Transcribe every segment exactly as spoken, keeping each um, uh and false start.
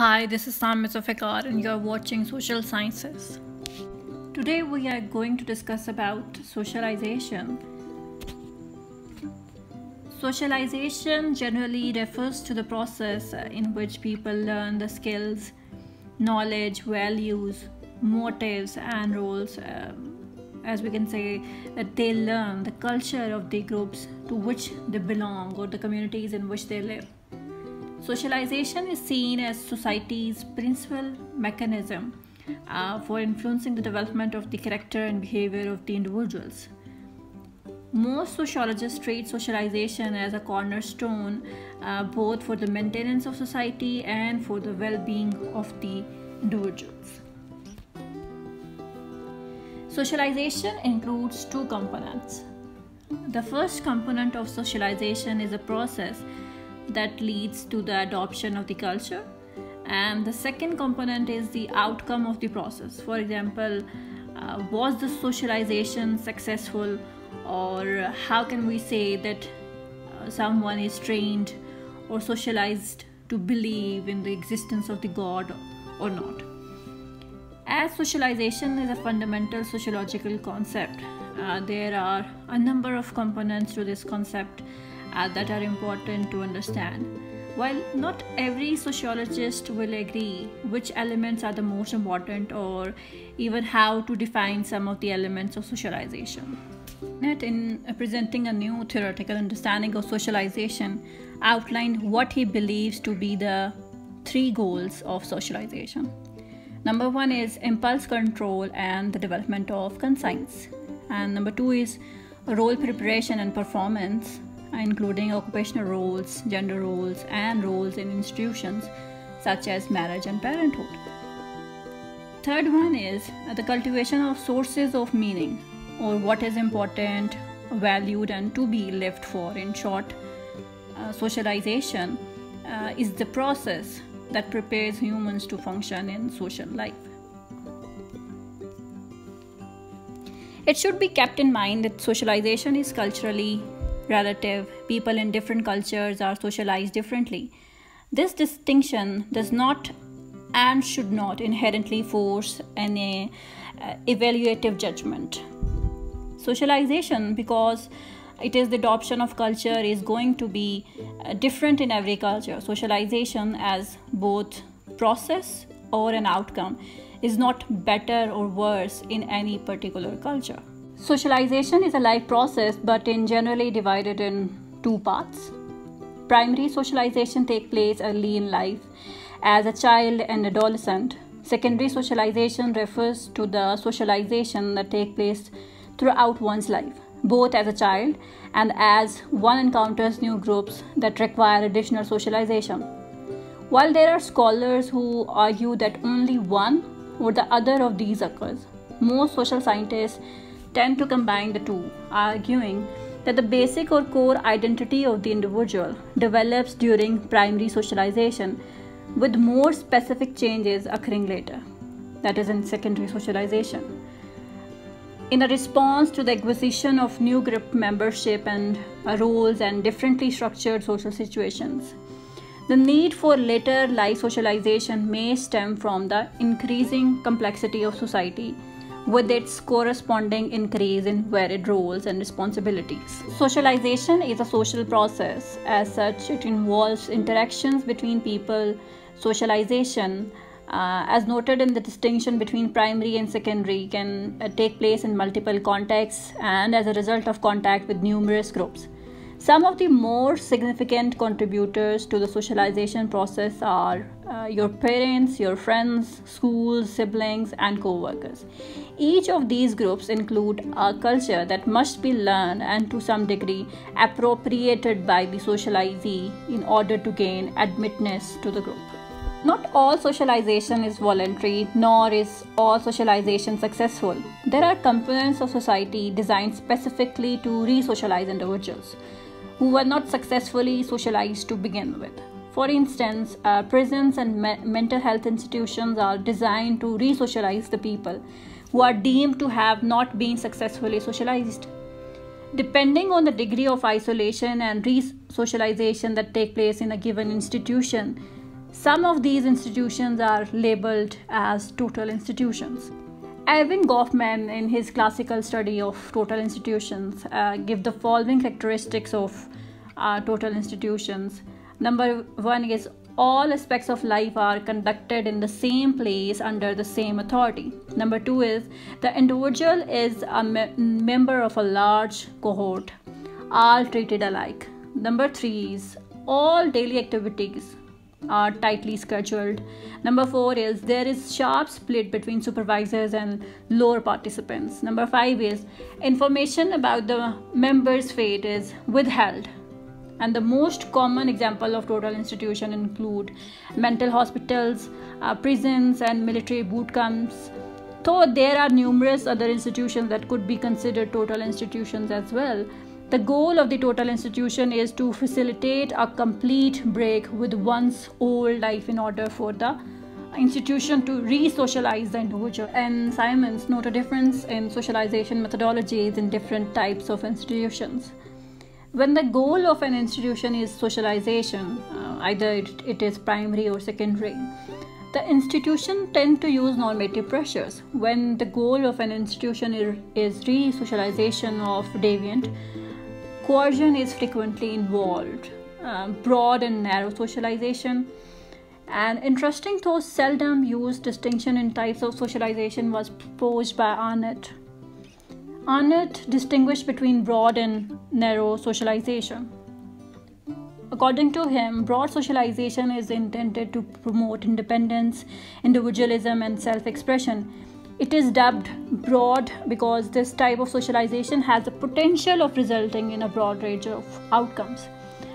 Hi, this is Saamiya Zulfiqar and you are watching Social Sciences. Today we are going to discuss about socialization. Socialization generally refers to the process in which people learn the skills, knowledge, values, motives and roles. Um, as we can say, that they learn the culture of the groups to which they belong or the communities in which they live. Socialization is seen as society's principal mechanism uh, for influencing the development of the character and behavior of the individuals. Most sociologists treat socialization as a cornerstone uh, both for the maintenance of society and for the well-being of the individuals. Socialization includes two components. The first component of socialization is a process that leads to the adoption of the culture, and the second component is the outcome of the process. For example, uh, was the socialization successful, or how can we say that uh, someone is trained or socialized to believe in the existence of the God or not? As socialization is a fundamental sociological concept, uh, there are a number of components to this concept Uh, that are important to understand. While not every sociologist will agree which elements are the most important or even how to define some of the elements of socialization. In presenting a new theoretical understanding of socialization, outlined what he believes to be the three goals of socialization. Number one is impulse control and the development of conscience. And number two is role preparation and performance, including occupational roles, gender roles, and roles in institutions such as marriage and parenthood. Third one is the cultivation of sources of meaning, or what is important, valued, and to be lived for. In short, uh, socialization uh, is the process that prepares humans to function in social life. It should be kept in mind that socialization is culturally relative. People in different cultures are socialized differently. This distinction does not and should not inherently force an uh, evaluative judgment. Socialization, because it is the adoption of culture, is going to be uh, different in every culture. Socialization as both process or an outcome is not better or worse in any particular culture. Socialization is a life process, but in generally divided in two parts. Primary socialization takes place early in life as a child and adolescent. Secondary socialization refers to the socialization that takes place throughout one's life, both as a child and as one encounters new groups that require additional socialization. While there are scholars who argue that only one or the other of these occurs, most social scientists tend to combine the two, arguing that the basic or core identity of the individual develops during primary socialization, with more specific changes occurring later, that is in secondary socialization. In a response to the acquisition of new group membership and roles and differently structured social situations, the need for later life socialization may stem from the increasing complexity of society, with its corresponding increase in varied roles and responsibilities. Socialization is a social process. As such, it involves interactions between people. Socialization, uh, as noted in the distinction between primary and secondary, can uh, take place in multiple contexts and as a result of contact with numerous groups. Some of the more significant contributors to the socialization process are uh, your parents, your friends, schools, siblings, and co-workers. Each of these groups include a culture that must be learned and to some degree appropriated by the socializee in order to gain admittance to the group. Not all socialization is voluntary, nor is all socialization successful. There are components of society designed specifically to re-socialize individuals who were not successfully socialized to begin with. For instance, uh, prisons and me mental health institutions are designed to re-socialize the people who are deemed to have not been successfully socialized. Depending on the degree of isolation and re-socialization that take place in a given institution, Some of these institutions are labeled as total institutions. Erving Goffman, in his classical study of total institutions, uh, give the following characteristics of uh, total institutions. Number one is all aspects of life are conducted in the same place under the same authority. Number two is the individual is a me- member of a large cohort, all treated alike. Number three is all daily activities are tightly scheduled. Number four is there is sharp split between supervisors and lower participants. Number five is information about the member's fate is withheld. And the most common example of total institution include mental hospitals, uh, prisons, and military boot camps. Though there are numerous other institutions that could be considered total institutions as well. The goal of the total institution is to facilitate a complete break with one's old life in order for the institution to re-socialize the individual. And Simons note a difference in socialization methodologies in different types of institutions. When the goal of an institution is socialization, uh, either it, it is primary or secondary, the institution tend to use normative pressures. When the goal of an institution is re-socialization of deviant, coercion is frequently involved, um, broad and narrow socialization. An interesting though seldom used distinction in types of socialization was proposed by Arnett. Arnett distinguished between broad and narrow socialization. According to him, broad socialization is intended to promote independence, individualism, and self-expression. It is dubbed broad because this type of socialization has the potential of resulting in a broad range of outcomes.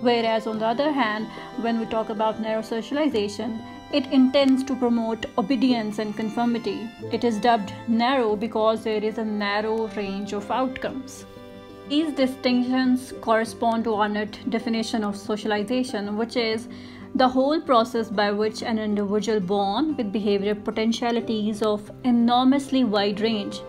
Whereas on the other hand, when we talk about narrow socialization, it intends to promote obedience and conformity. It is dubbed narrow because there is a narrow range of outcomes. These distinctions correspond to Arnett's definition of socialization, which is the whole process by which an individual born with behavioral potentialities of enormously wide range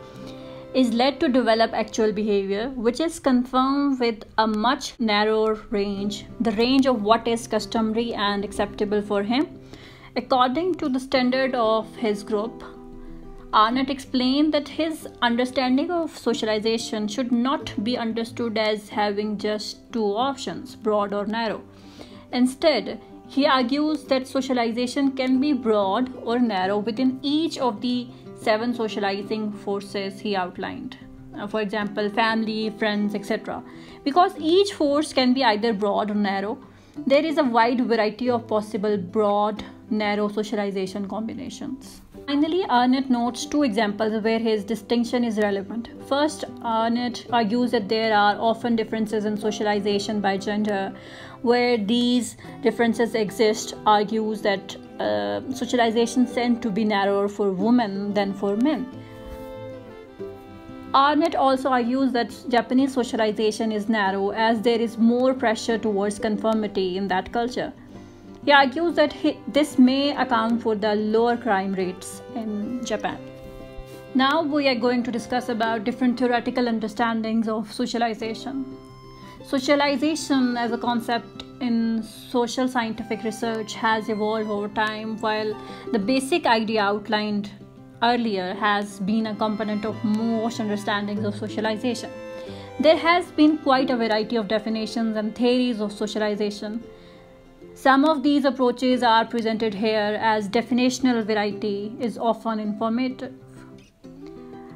is led to develop actual behavior, which is confirmed with a much narrower range, the range of what is customary and acceptable for him, according to the standard of his group. Arnett explained that his understanding of socialization should not be understood as having just two options, broad or narrow. Instead, he argues that socialization can be broad or narrow within each of the seven socializing forces he outlined. For example, family, friends, et cetera. Because each force can be either broad or narrow, there is a wide variety of possible broad, narrow socialization combinations. Finally, Arnett notes two examples where his distinction is relevant. First, Arnett argues that there are often differences in socialization by gender. Where these differences exist, argues that uh, socializations tend to be narrower for women than for men. Arnett also argues that Japanese socialization is narrow as there is more pressure towards conformity in that culture. He argues that he, this may account for the lower crime rates in Japan. Now we are going to discuss about different theoretical understandings of socialization. Socialization as a concept in social scientific research has evolved over time, while the basic idea outlined earlier has been a component of most understandings of socialization. There has been quite a variety of definitions and theories of socialization. Some of these approaches are presented here as definitional variety is often informative.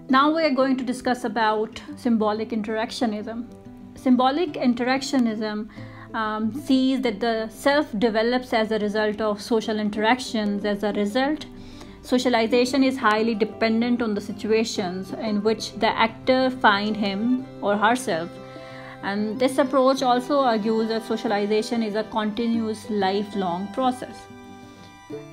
Now we are going to discuss about symbolic interactionism. Symbolic interactionism um, sees that the self develops as a result of social interactions. As a result, socialization is highly dependent on the situations in which the actor finds him or herself. And this approach also argues that socialization is a continuous lifelong process.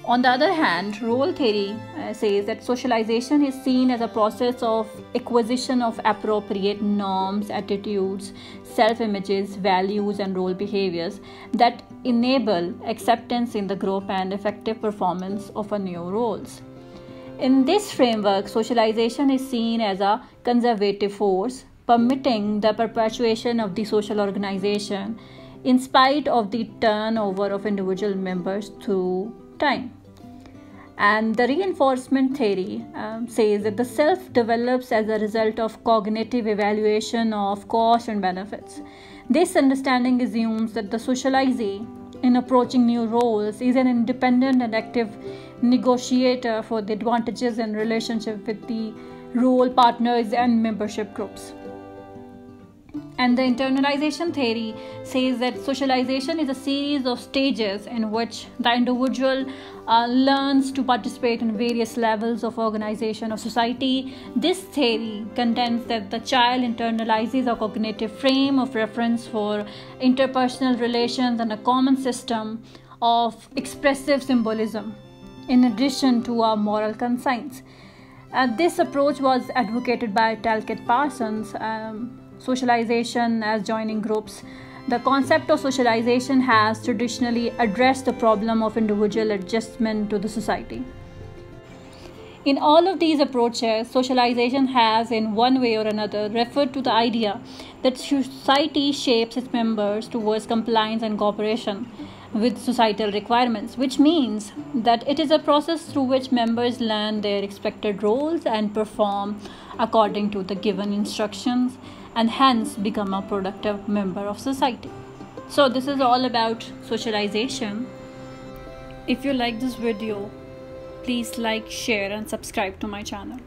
On the other hand, role theory uh, says that socialization is seen as a process of acquisition of appropriate norms, attitudes, self-images, values, and role behaviors that enable acceptance in the group and effective performance of a new roles. In this framework, socialization is seen as a conservative force, permitting the perpetuation of the social organization in spite of the turnover of individual members through time. And the reinforcement theory um, says that the self develops as a result of cognitive evaluation of costs and benefits. This understanding assumes that the socializee, in approaching new roles, is an independent and active negotiator for the advantages and relationship with the role partners and membership groups. And the internalization theory says that socialization is a series of stages in which the individual uh, learns to participate in various levels of organization or society. This theory contends that the child internalizes a cognitive frame of reference for interpersonal relations and a common system of expressive symbolism, in addition to our moral conscience. Uh, this approach was advocated by Talcott Parsons. Um, socialization as joining groups. The concept of socialization has traditionally addressed the problem of individual adjustment to the society. In all of these approaches, socialization has in one way or another referred to the idea that society shapes its members towards compliance and cooperation with societal requirements, which means that it is a process through which members learn their expected roles and perform according to the given instructions, and hence become a productive member of society. So this is all about socialization. If you like this video, please like, share and subscribe to my channel.